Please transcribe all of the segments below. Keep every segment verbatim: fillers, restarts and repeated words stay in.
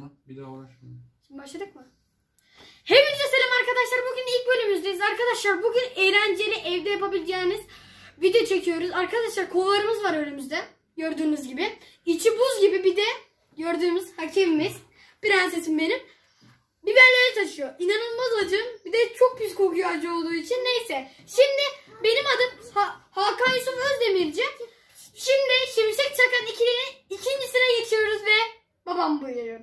Bir daha uğraşmayın. Şimdi başladık mı? Hepinize selam arkadaşlar. Bugün ilk bölümümüzdeyiz arkadaşlar. Bugün eğlenceli evde yapabileceğiniz video çekiyoruz. Arkadaşlar kovalarımız var önümüzde. Gördüğünüz gibi. İçi buz gibi, bir de gördüğümüz hakemimiz. Prensesim benim. Biberleri taşıyor. İnanılmaz acım. Bir de çok pis kokuyor acı olduğu için. Neyse. Şimdi benim adım ha Hakan Yusuf Özdemirci. Şimdi şimşek çakan ikilinin ikincisine geçiyoruz ve babam buyuruyor.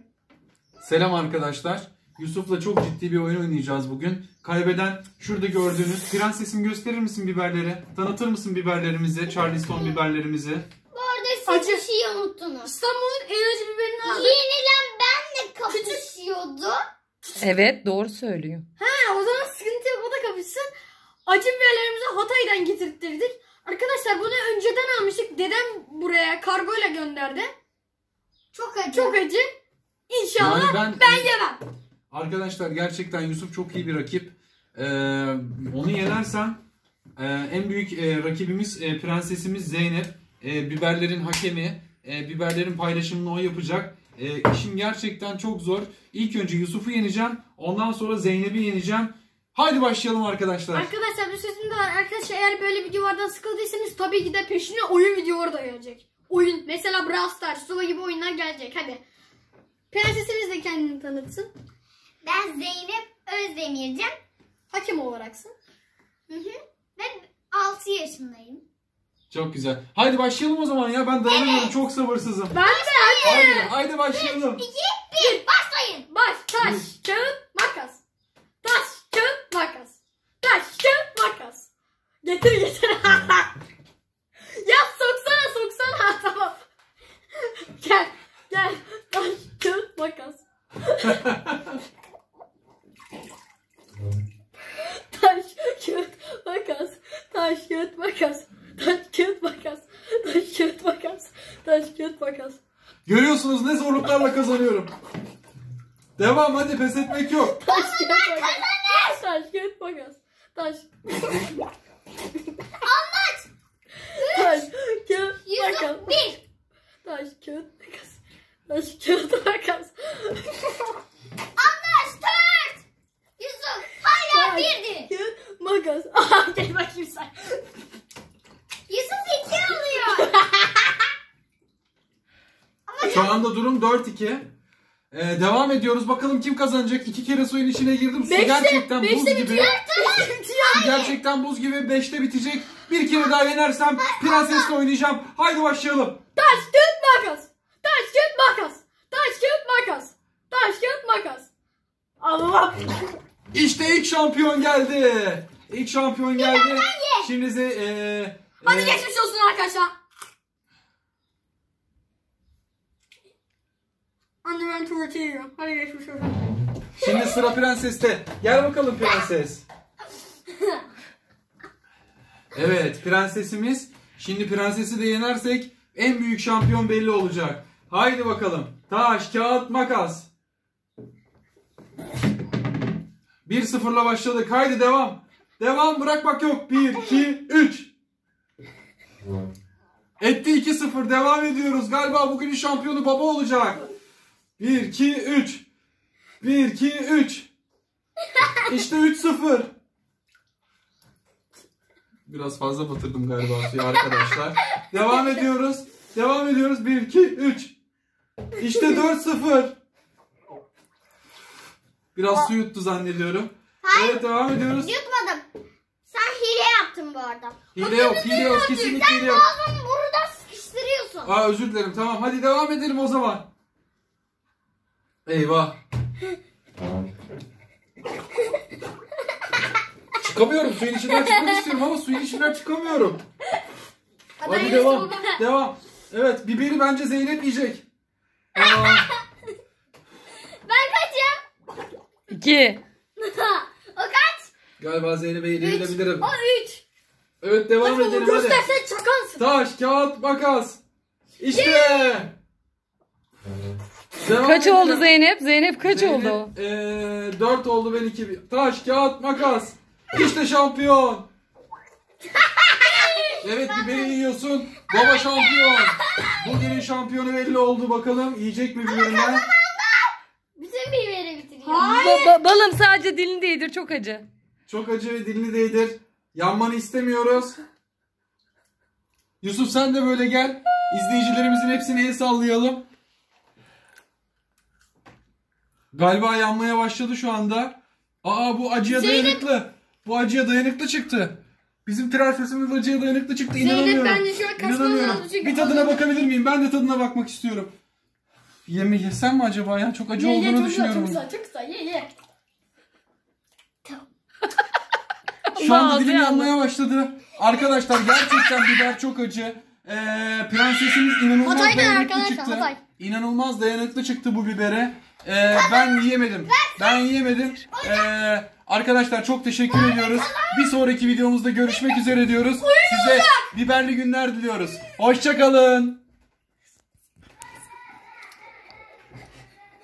Selam arkadaşlar. Yusuf'la çok ciddi bir oyun oynayacağız bugün. Kaybeden şurada gördüğünüz... Prensesim, gösterir misin biberleri? Tanıtır mısın biberlerimizi? Charleston biberlerimizi? Bu arada siz bir şeyi unuttunuz. İstanbul'un en acı biberini aldık. Yenilen benle kapışıyordu. Evet, doğru söylüyor. Ha, o zaman sıkıntı yok, o da kapışsın. Acı biberlerimizi Hatay'dan getirttirdik. Arkadaşlar bunu önceden almıştık. Dedem buraya kargoyla gönderdi. Çok acı. Çok acı. İnşallah yani ben, ben yemem. Arkadaşlar gerçekten Yusuf çok iyi bir rakip. Ee, onu yenersen e, en büyük e, rakibimiz e, prensesimiz Zeynep. E, biberlerin hakemi. E, biberlerin paylaşımını o yapacak. E, işim gerçekten çok zor. İlk önce Yusuf'u yeneceğim. Ondan sonra Zeynep'i yeneceğim. Haydi başlayalım arkadaşlar. Arkadaşlar bir sözüm de var. Arkadaşlar eğer böyle videolardan sıkıldıysanız tabii ki de peşine oyun videoları da gelecek. Oyun. Mesela Brawl Stars, Suva gibi oyunlar gelecek. Hadi. Prensesimiz de kendini tanıtsın. Ben Zeynep Özdemirci. Hakem olaraksın. Hı hı. Ben altı yaşındayım. Çok güzel. Haydi başlayalım o zaman ya. Ben dayanamıyorum. Evet. Çok sabırsızım. Ben de. Haydi, haydi başlayalım. üç, iki, bir. Başlayın. Baş, taş, kağıt, makas. Taş, kağıt, makas. Taş, kağıt, makas. Getir getir. Ya soksana soksana. Tamam. Gel. Gel. Taş, kağıt, makas. Taş, kağıt, makas. Taş, kağıt, makas. Taş, kağıt, makas. Taş, kağıt, makas. Taş, kağıt, makas. Görüyorsunuz ne zorluklarla kazanıyorum. Devam, hadi, pes etmek yok. Taş, kağıt, makas. Taş, kağıt, makas. Taş. Anlat. Taş, kağıt, makas. Bir. Taş, kağıt, makas. Taş, kağıt, makas. Anlaştık. Yusuf hala birdi. Kağıt, makas. Aha, gel bakayım sen. Yusuf iki alıyor. Şu anda durum dört iki. Ee, devam ediyoruz. Bakalım kim kazanacak? İki kere suyun içine girdim. Su gerçekten buz gibi. Gerçekten buz gibi. Beşte bitecek. Bir kere daha yenersem prensesle oynayacağım. Haydi başlayalım. Taş, kağıt, makas. Taş, kağıt, makas. Taş, kağıt, makas. Taş, kağıt, makas. Allah. İşte ilk şampiyon geldi. İlk şampiyon geldi. Şimdi de eee hadi ee... geçmiş olsun arkadaşlar. Annem tuvaleteyim. Hadi geçmiş olsun. Şimdi sıra prenseste. Gel bakalım prenses. Evet, prensesimiz. Şimdi prensesi de yenersek en büyük şampiyon belli olacak. Haydi bakalım. Taş, kağıt, makas. bir sıfırla başladık. Haydi devam. Devam, bırakmak yok. bir, iki, üç. Etti iki sıfır. Devam ediyoruz. Galiba bugünün şampiyonu baba olacak. bir, iki, üç. bir, iki, üç. İşte üç sıfır. Biraz fazla batırdım galiba suyu arkadaşlar. Devam ediyoruz. Devam ediyoruz. bir, iki, üç. İşte dört sıfır. Biraz su yuttu zannediyorum. Hayır. Evet, devam ediyoruz. Yutmadım. Sen hile yaptın bu arada. Hile yok, hile yok. Kesinlikle hile yok. Sen ağzını burada sıkıştırıyorsun. Aa, özür dilerim. Tamam, hadi devam edelim o zaman. Eyvah. Çıkamıyorum. Suyun içinden çıkmak istiyorum ama suyun içinden çıkamıyorum. Hadi, hadi devam. Devam. Evet, biberi bence Zeynep yiyecek. Aa. iki. O kaç? Galiba Zeynep'e yenilebilirim. O üç. Evet, devam hadi edelim hadi. Sen çakansın. Taş, kağıt, makas. İşte. Kaç edelim. Oldu Zeynep? Zeynep kaç Zeynep, oldu? Ee, dört oldu, ben iki. Taş, kağıt, makas. İşte şampiyon. Evet, biberi yiyorsun. Baba şampiyon. Bugünün şampiyonu belli oldu, bakalım yiyecek mi biberinden? ba balım sadece dilini değdir, çok acı. Çok acı ve dilini değdir. Yanmanı istemiyoruz. Yusuf sen de böyle gel. İzleyicilerimizin hepsini el sallayalım. Galiba yanmaya başladı şu anda. Aa bu acıya Zeynep... dayanıklı. Bu acıya dayanıklı çıktı. Bizim trafesimiz acıya dayanıklı çıktı. İnanamıyorum. Zeynep bence şu an kaçmadan olacak. Bir tadına bakabilir miyim? Ben de tadına bakmak istiyorum. Yeme yesem mi acaba ya? Çok acı ye, olduğunu ye, çok düşünüyorum. Güzel, çok güzel, çok güzel. Ye ye. Şu anda dilim yanmaya başladı. Arkadaşlar gerçekten biber çok acı. Ee, prensesimiz inanılmaz Hatay'dan dayanıklı çıktı. Hatay. İnanılmaz dayanıklı çıktı bu bibere. Ee, ben yiyemedim. Ben yiyemedim. Ee, arkadaşlar çok teşekkür ediyoruz. Bir sonraki videomuzda görüşmek üzere diyoruz. Size biberli günler diliyoruz. Hoşça kalın.